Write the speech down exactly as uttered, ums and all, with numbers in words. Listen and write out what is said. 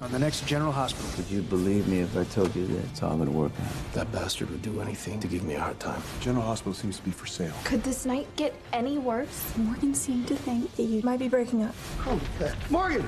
on the next General Hospital. Would you believe me if I told you that it's all gonna work out? That bastard would do anything to give me a hard time. General Hospital seems to be for sale. Could this night get any worse? Morgan seemed to think that you might be breaking up. Oh, Morgan!